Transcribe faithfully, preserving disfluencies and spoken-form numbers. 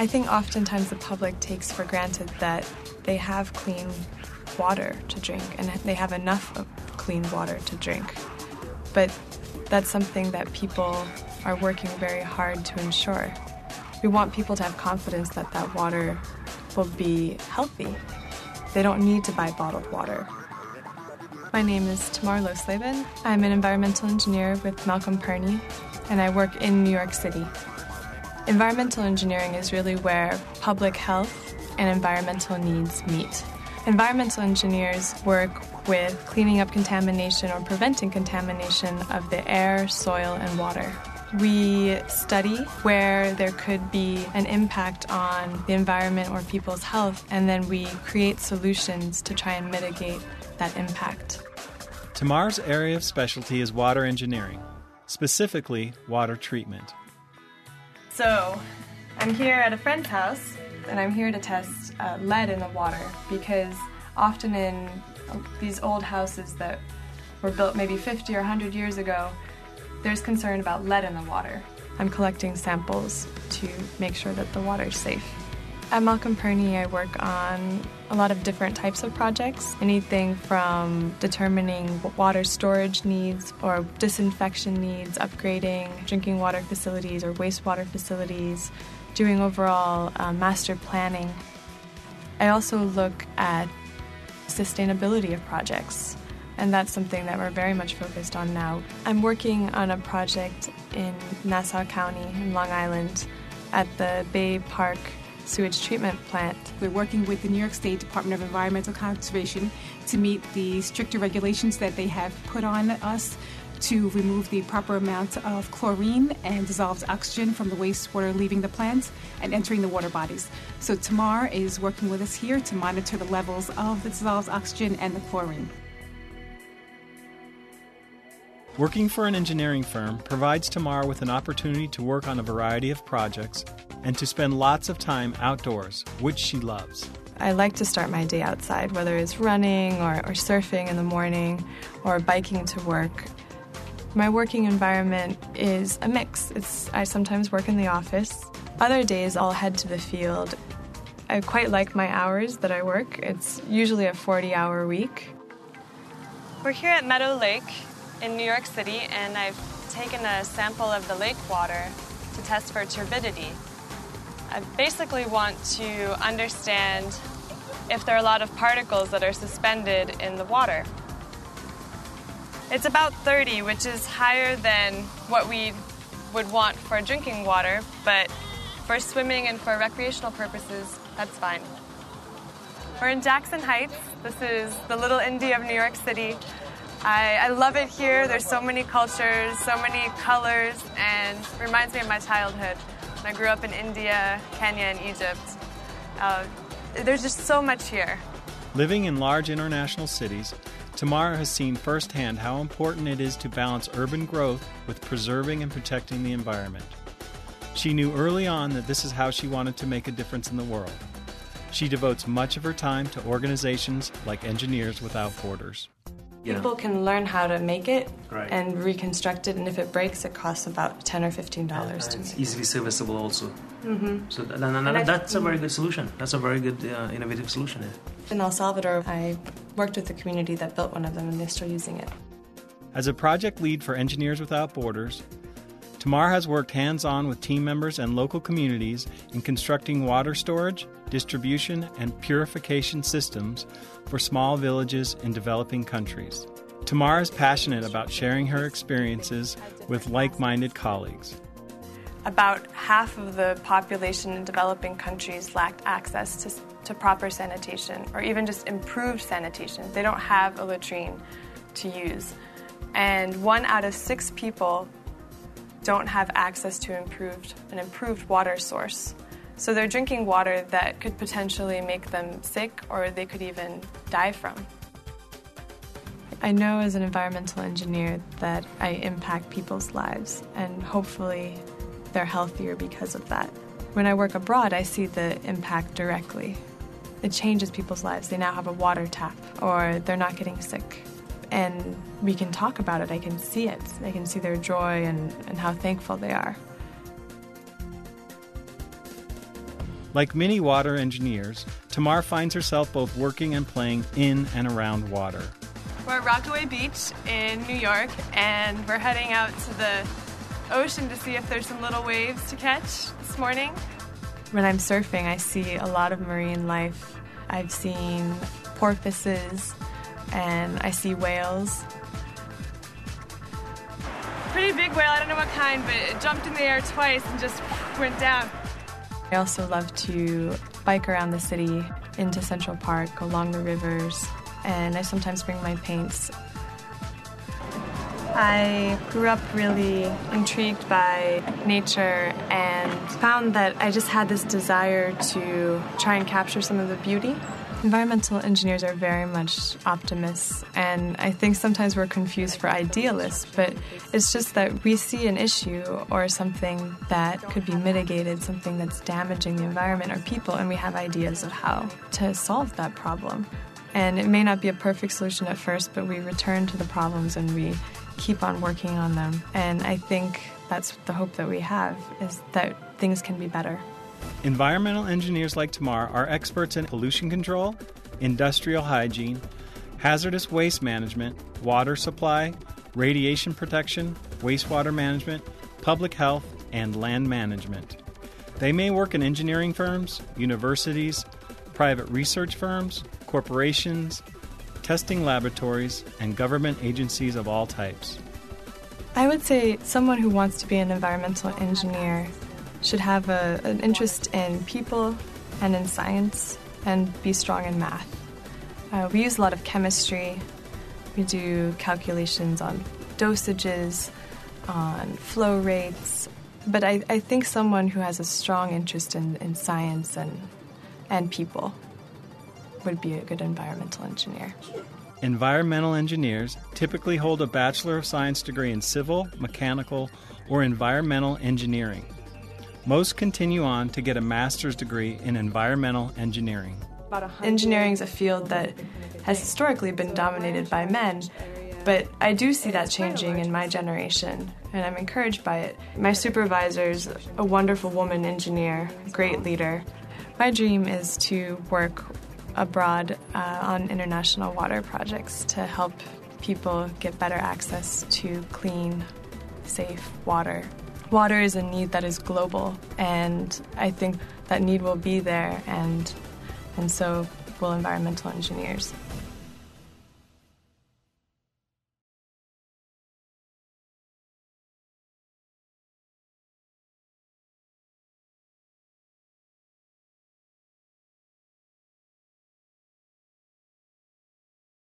I think oftentimes the public takes for granted that they have clean water to drink and they have enough of clean water to drink. But that's something that people are working very hard to ensure. We want people to have confidence that that water will be healthy. They don't need to buy bottled water. My name is Tamar Losleben. I'm an environmental engineer with Malcolm Pirnie, and I work in New York City. Environmental engineering is really where public health and environmental needs meet. Environmental engineers work with cleaning up contamination or preventing contamination of the air, soil, and water. We study where there could be an impact on the environment or people's health, and then we create solutions to try and mitigate that impact. Tamar's area of specialty is water engineering, specifically water treatment. So, I'm here at a friend's house, and I'm here to test uh, lead in the water, because often in these old houses that were built maybe fifty or one hundred years ago, there's concern about lead in the water. I'm collecting samples to make sure that the water's safe. At Malcolm Pirnie, I work on a lot of different types of projects, anything from determining water storage needs or disinfection needs, upgrading drinking water facilities or wastewater facilities, doing overall uh, master planning. I also look at sustainability of projects. And that's something that we're very much focused on now. I'm working on a project in Nassau County in Long Island at the Bay Park sewage treatment plant. We're working with the New York State Department of Environmental Conservation to meet the stricter regulations that they have put on us to remove the proper amount of chlorine and dissolved oxygen from the wastewater leaving the plant and entering the water bodies. So Tamar is working with us here to monitor the levels of the dissolved oxygen and the chlorine. Working for an engineering firm provides Tamar with an opportunity to work on a variety of projects and to spend lots of time outdoors, which she loves. I like to start my day outside, whether it's running or, or surfing in the morning or biking to work. My working environment is a mix. It's, I sometimes work in the office. Other days I'll head to the field. I quite like my hours that I work. It's usually a forty-hour week. We're here at Meadow Lake in New York City, and I've taken a sample of the lake water to test for turbidity. I basically want to understand if there are a lot of particles that are suspended in the water. It's about thirty, which is higher than what we would want for drinking water, but for swimming and for recreational purposes, that's fine. We're in Jackson Heights. This is the Little Indy of New York City. I, I love it here. There's so many cultures, so many colors, and it reminds me of my childhood. I grew up in India, Kenya, and Egypt. Uh, there's just so much here. Living in large international cities, Tamar has seen firsthand how important it is to balance urban growth with preserving and protecting the environment. She knew early on that this is how she wanted to make a difference in the world. She devotes much of her time to organizations like Engineers Without Borders. Yeah. People can learn how to make it right. And reconstruct it, and if it breaks, it costs about ten or fifteen dollars yeah, to it's make It's easily serviceable also. Mm-hmm. So that, and, and that's I, a very good solution. That's a very good uh, innovative solution. In El Salvador, I worked with a community that built one of them, and they're still using it. As a project lead for Engineers Without Borders, Tamar has worked hands-on with team members and local communities in constructing water storage, distribution, and purification systems for small villages in developing countries. Tamar is passionate about sharing her experiences with like-minded colleagues. About half of the population in developing countries lacked access to, to proper sanitation, or even just improved sanitation. They don't have a latrine to use. And one out of six people don't have access to improved, an improved water source. So they're drinking water that could potentially make them sick, or they could even die from. I know as an environmental engineer that I impact people's lives, and hopefully they're healthier because of that. When I work abroad, I see the impact directly. It changes people's lives. They now have a water tap, or they're not getting sick. And we can talk about it. I can see it. I can see their joy and, and how thankful they are. Like many water engineers, Tamar finds herself both working and playing in and around water. We're at Rockaway Beach in New York, and we're heading out to the ocean to see if there's some little waves to catch this morning. When I'm surfing, I see a lot of marine life. I've seen porpoises, and I see whales. Pretty big whale, I don't know what kind, but it jumped in the air twice and just went down. I also love to bike around the city into Central Park, along the rivers, and I sometimes bring my paints. I grew up really intrigued by nature and found that I just had this desire to try and capture some of the beauty. Environmental engineers are very much optimists, and I think sometimes we're confused for idealists, but it's just that we see an issue or something that could be mitigated, something that's damaging the environment or people, and we have ideas of how to solve that problem. And it may not be a perfect solution at first, but we return to the problems and we keep on working on them. And I think that's the hope that we have, is that things can be better. Environmental engineers like Tamar are experts in pollution control, industrial hygiene, hazardous waste management, water supply, radiation protection, wastewater management, public health, and land management. They may work in engineering firms, universities, private research firms, corporations, testing laboratories, and government agencies of all types. I would say someone who wants to be an environmental engineer should have a, an interest in people and in science and be strong in math. Uh, we use a lot of chemistry. We do calculations on dosages, on flow rates. But I, I think someone who has a strong interest in, in science and, and people would be a good environmental engineer. Environmental engineers typically hold a Bachelor of Science degree in civil, mechanical, or environmental engineering. Most continue on to get a master's degree in environmental engineering. Engineering is a field that has historically been dominated by men, but I do see that changing in my generation, and I'm encouraged by it. My supervisor's a wonderful woman engineer, great leader. My dream is to work abroad uh, on international water projects to help people get better access to clean, safe water. Water is a need that is global, and I think that need will be there, and and so will environmental engineers.